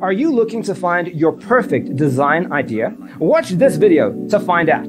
Are you looking to find your perfect design idea? Watch this video to find out.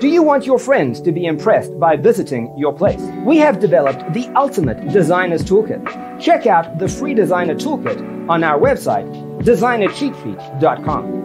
Do you want your friends to be impressed by visiting your place? We have developed the ultimate designer's toolkit. Check out the free designer toolkit on our website, designercheatfeed.com.